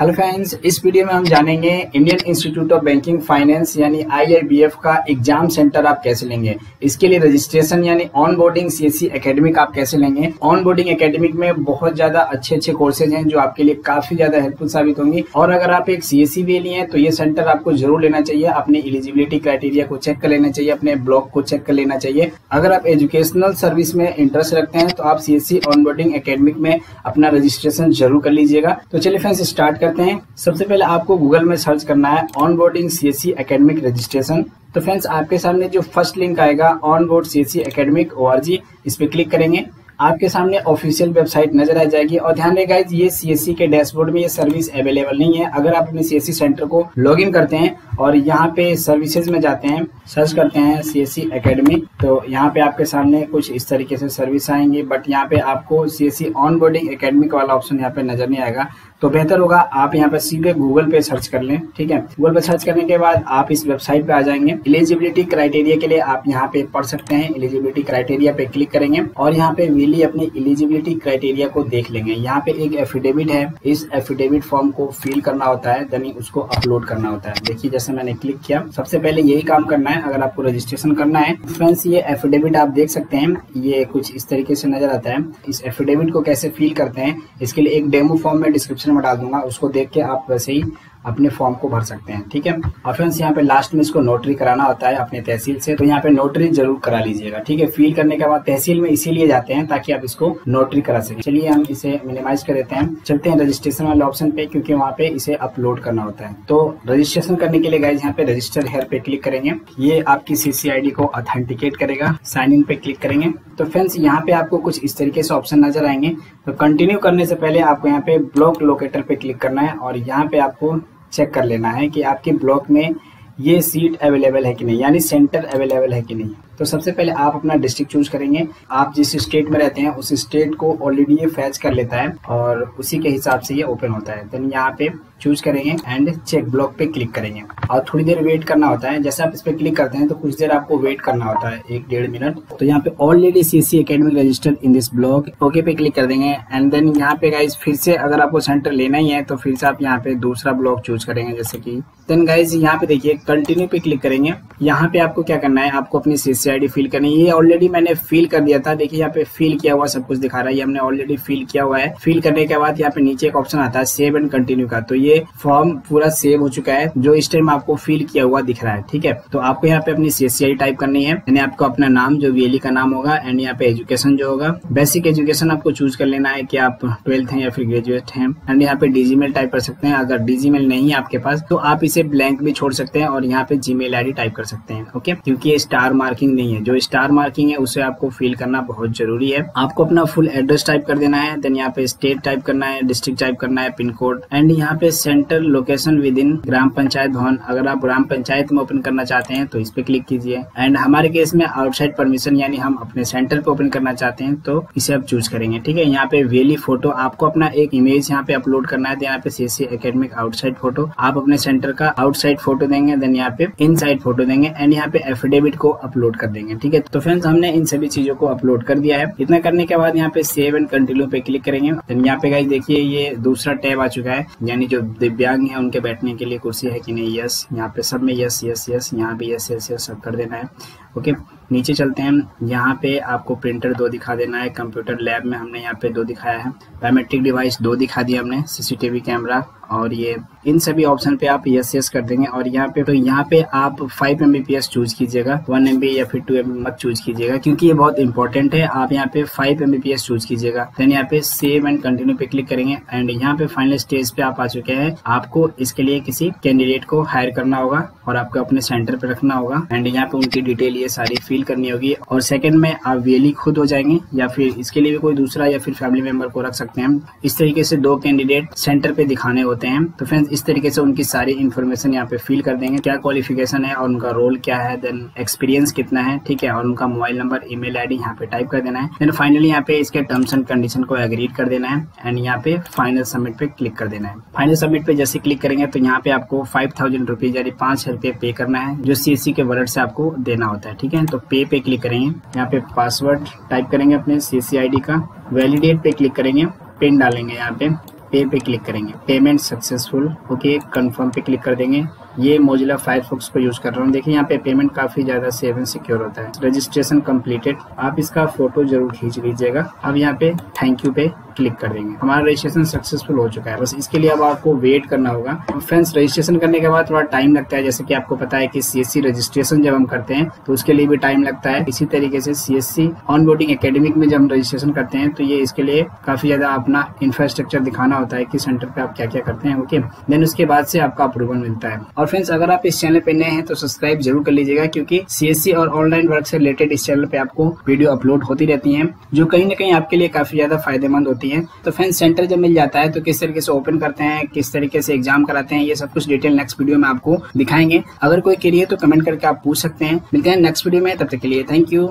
Hello friends, इस video में हम जानेंगे Indian Institute of Banking Finance यानी IIBF का एग्जाम सेंटर आप कैसे लेंगे। इसके लिए रजिस्ट्रेशन यानी ऑनबोर्डिंग CSC एकेडमिक आप कैसे लेंगे। ऑनबोर्डिंग एकेडमिक में बहुत ज्यादा अच्छे अच्छे कोर्सेज हैं जो आपके लिए काफी ज्यादा हेल्पफुल साबित होंगी। और अगर आप एक CSC भी लिए हैं तो ये सेंटर आपको जरूर लेना चाहिए, अपने एलिजिबिलिटी क्राइटेरिया को चेक कर लेना चाहिए, अपने ब्लॉक को चेक कर लेना चाहिए। अगर आप एजुकेशनल सर्विस में इंटरेस्ट रखते हैं तो आप CSC ऑनबोर्डिंग एकेडमिक में अपना रजिस्ट्रेशन जरूर कर लीजिएगा। तो चलिए फ्रेंड्स स्टार्ट करते हैं। सबसे पहले आपको गूगल में सर्च करना है ऑनबोर्डिंग CSC एकेडमिक रजिस्ट्रेशन। तो फ्रेंड्स आपके सामने जो फर्स्ट लिंक आएगा ऑनबोर्ड CSC एकेडमिक .org, इस पे क्लिक करेंगे। आपके सामने ऑफिशियल वेबसाइट नजर आ जाएगी। और ध्यान रहे गाइस, ये CSC के डैशबोर्ड में ये सर्विस अवेलेबल नहीं है। अगर आप अपने CSC सेंटर को लॉगिन करते हैं और यहाँ पे सर्विसेज में जाते हैं, सर्च करते हैं CSC एकेडमिक, तो यहाँ पे आपके सामने कुछ इस तरीके से सर्विस आएंगे। बट यहाँ पे आपको CSC ऑनबोर्डिंग एकेडमिक वाला ऑप्शन यहाँ पे नजर नहीं आएगा। तो बेहतर होगा आप यहाँ पे सीधे गूगल पे सर्च कर लें। ठीक है, गूगल पे सर्च करने के बाद आप इस वेबसाइट पे आ जाएंगे। एलिजिबिलिटी क्राइटेरिया के लिए आप यहाँ पे पढ़ सकते हैं, एलिजिबिलिटी क्राइटेरिया पे क्लिक करेंगे और यहाँ पे VLE अपने एलिजिबिलिटी क्राइटेरिया को देख लेंगे। यहाँ पे एक एफिडेविट है, इस एफिडेविट फॉर्म को फिल करना होता है, यानी उसको अपलोड करना होता है। देखिए जैसे मैंने क्लिक किया, सबसे पहले यही काम करना है अगर आपको रजिस्ट्रेशन करना है। फ्रेंड्स ये एफिडेविट आप देख सकते हैं, ये कुछ इस तरीके से नजर आता है। इस एफिडेविट को कैसे फिल करते हैं इसके लिए एक डेमो फॉर्म में डिस्क्रिप्शन मैं डाल दूंगा, उसको देख के आप वैसे ही अपने फॉर्म को भर सकते हैं। ठीक है, और फ्रेंड्स यहाँ पे लास्ट में इसको नोटरी कराना होता है अपने तहसील से, तो यहाँ पे नोटरी जरूर करा लीजिएगा। ठीक है, फील करने के बाद तहसील में इसीलिए जाते हैं ताकि आप इसको नोटरी करा सकें। चलिए हम इसे मिनिमाइज कर देते हैं, चलते हैं रजिस्ट्रेशन वाले ऑप्शन पे, क्योंकि वहाँ पे इसे अपलोड करना होता है। तो रजिस्ट्रेशन करने के लिए गाइस यहाँ पे रजिस्टर हेयर पे क्लिक करेंगे, ये आपकी CCID को ऑथेंटिकेट करेगा। साइन इन पे क्लिक करेंगे तो फ्रेंड्स यहाँ पे आपको कुछ इस तरीके से ऑप्शन नजर आएंगे। तो कंटिन्यू करने से पहले आपको यहाँ पे ब्लॉक लोकेटर पे क्लिक करना है और यहाँ पे आपको चेक कर लेना है कि आपके ब्लॉक में ये सीट अवेलेबल है कि नहीं, यानी सेंटर अवेलेबल है कि नहीं। तो सबसे पहले आप अपना डिस्ट्रिक्ट चूज करेंगे। आप जिस स्टेट में रहते हैं उस स्टेट को ऑलरेडी ये फैच कर लेता है और उसी के हिसाब से ये ओपन होता है। देन यहाँ पे चूज करेंगे एंड चेक ब्लॉक पे क्लिक करेंगे और थोड़ी देर वेट करना होता है। जैसे आप इस पे क्लिक करते हैं तो कुछ देर आपको वेट करना होता है, 1-1.5 मिनट। तो यहाँ पे already CSC academic registered in this block, okay पे क्लिक कर देंगे। एंड देन यहाँ पे गाइज फिर से अगर आपको सेंटर लेना ही है तो फिर से आप यहाँ पे दूसरा ब्लॉक चूज करेंगे, जैसे की देन गाइज यहाँ पे देखिए कंटिन्यू पे क्लिक करेंगे। यहाँ पे आपको क्या करना है, आपको अपनी CCID फिल करनी है। ये ऑलरेडी मैंने फिल कर दिया था, देखिए यहाँ पे फिल किया हुआ सब कुछ दिखा रहा है, ये हमने ऑलरेडी फिल किया हुआ है। फिल करने के बाद यहाँ पे नीचे एक ऑप्शन आता है सेव एंड कंटिन्यू का, तो ये फॉर्म पूरा सेव हो चुका है जो इस टाइम आपको फिल किया हुआ दिख रहा है। ठीक है, तो आपको यहाँ पे अपनी CCID टाइप करनी है, यानी आपको अपना नाम जो VLE का नाम होगा एंड यहाँ पे एजुकेशन जो होगा बेसिक एजुकेशन आपको चूज कर लेना है कि आप 12th हैं या फिर ग्रेजुएट हैं। एंड यहाँ पे DGMail टाइप कर सकते हैं, अगर DGMail नहीं है आपके पास तो आप इसे ब्लैंक भी छोड़ सकते हैं और यहाँ पे Gmail ID टाइप कर सकते हैं। ओके, क्योंकि ये स्टार मार्किंग नहीं है, जो स्टार मार्किंग है उसे आपको फिल करना बहुत जरूरी है। आपको अपना फुल एड्रेस टाइप कर देना है, देन यहाँ पे स्टेट टाइप करना है, डिस्ट्रिक्ट टाइप करना है, पिन कोड एंड यहाँ पे सेंटर लोकेशन विद इन ग्राम पंचायत भवन। अगर आप ग्राम पंचायत में ओपन करना चाहते हैं तो इस पे क्लिक कीजिए। एंड हमारे केस में आउटसाइड परमिशन यानी हम अपने सेंटर पे ओपन करना चाहते हैं तो इसे आप चूज करेंगे। ठीक है, यहाँ पे VLE फोटो, आपको अपना एक इमेज यहाँ पे अपलोड करना है। यहाँ पे CSC एकेडमिक आउटसाइड फोटो, आप अपने सेंटर का आउटसाइड फोटो देंगे, देन यहाँ पे इनसाइड फोटो देंगे एंड यहाँ पे एफिडेविट को अपलोड कर देंगे। ठीक है, तो फ्रेंड्स हमने इन सभी चीजों को अपलोड कर दिया है। इतना करने के बाद यहाँ पे सेव एंड कंटिन्यू पे क्लिक करेंगे। यहाँ पे गाइस देखिए ये दूसरा टैब आ चुका है, यानी जो दिव्यांग है उनके बैठने के लिए कुर्सी है कि नहीं, यस, यहाँ पे सब में यस यस यस, यहाँ भी यस यस यस सब कर देना है। ओके, नीचे चलते हैं। यहाँ पे आपको प्रिंटर 2 दिखा देना है, कंप्यूटर लैब में हमने यहाँ पे 2 दिखाया है, बायोमेट्रिक डिवाइस 2 दिखा दिया हमने, CCTV कैमरा और ये इन सभी ऑप्शन पे आप यस यस कर देंगे। और यहाँ पे तो यहाँ पे आप 5 MBPS चूज कीजिएगा, 1 MB या फिर 2 MB मत चूज कीजिएगा क्योंकि ये बहुत इंपॉर्टेंट है। आप यहाँ पे 5 MBPS चूज कीजिएगा। देन यहाँ पे सेव एंड कंटिन्यू पे क्लिक करेंगे एंड यहाँ पे फाइनल स्टेज पे आप आ चुके हैं। आपको इसके लिए किसी कैंडिडेट को हायर करना होगा और आपको अपने सेंटर पे रखना होगा एंड यहाँ पे उनकी डिटेल ये सारी फिल करनी होगी। और सेकंड में आप VLE खुद हो जाएंगे या फिर इसके लिए भी कोई दूसरा या फिर फैमिली मेंबर को रख सकते हैं। इस तरीके से 2 कैंडिडेट सेंटर पे दिखाने होते हैं। तो फ्रेंड्स इस तरीके से उनकी सारी इन्फॉर्मेशन यहाँ पे फिल कर देंगे, क्या क्वालिफिकेशन है और उनका रोल क्या है, देन एक्सपीरियंस कितना है। ठीक है, और उनका मोबाइल नंबर, email ID यहाँ पे टाइप कर देना है। देन फाइनली यहाँ पे इसके टर्म्स एंड कंडीशन को एग्रीड कर देना है एंड यहाँ पे फाइनल सबमिट पे क्लिक कर देना है। फाइनल सबमिट पे जैसे क्लिक करेंगे तो यहाँ पे आपको 5000 रुपीज यानी 5000 रुपये पे करना है, जो CSC के वॉलेट से आपको देना होता है। ठीक है, तो पे पे क्लिक करेंगे, यहाँ पे पासवर्ड टाइप करेंगे अपने CCID का, वैलिडेट पे क्लिक करेंगे, पिन डालेंगे यहाँ पे पे पे क्लिक करेंगे, पेमेंट सक्सेसफुल, ओके, कंफर्म पे क्लिक कर देंगे। ये मोजिला फायरफॉक्स को यूज कर रहा हूँ, देखिए यहाँ पे पेमेंट काफी ज्यादा सेफ एंड सिक्योर होता है। रजिस्ट्रेशन कंप्लीटेड, आप इसका फोटो जरूर खींच लीजिएगा। अब यहाँ पे थैंक यू पे क्लिक कर देंगे, हमारा रजिस्ट्रेशन सक्सेसफुल हो चुका है। बस इसके लिए अब आपको वेट करना होगा। फ्रेंड्स, रजिस्ट्रेशन करने के बाद थोड़ा टाइम लगता है, जैसे कि आपको पता है कि सीएससी रजिस्ट्रेशन जब हम करते हैं तो उसके लिए भी टाइम लगता है। इसी तरीके से सीएससी ऑनबोर्डिंग एकेडमिक में जब हम रजिस्ट्रेशन करते हैं तो ये इसके लिए काफी ज्यादा अपना इंफ्रास्ट्रक्चर दिखाना होता है कि सेंटर पे आप क्या क्या करते हैं, ओके। देन उसके बाद से आपका अप्रूवल मिलता है। और फ्रेंड्स, अगर आप इस चैनल पे नए हैं तो सब्सक्राइब जरूर कर लीजिएगा, क्योंकि सीएससी और ऑनलाइन वर्क से रिलेटेड इस चैनल पे आपको वीडियो अपलोड होती रहती है जो कहीं ना कहीं आपके लिए काफी ज्यादा फायदेमंद होती है। तो फ्रेंड्स, सेंटर जब मिल जाता है तो किस तरीके से ओपन करते हैं, किस तरीके से एग्जाम कराते हैं, ये सब कुछ डिटेल नेक्स्ट वीडियो में आपको दिखाएंगे। अगर कोई क्वेरी है तो कमेंट करके आप पूछ सकते हैं। मिलते हैं नेक्स्ट वीडियो में, तब तक के लिए थैंक यू।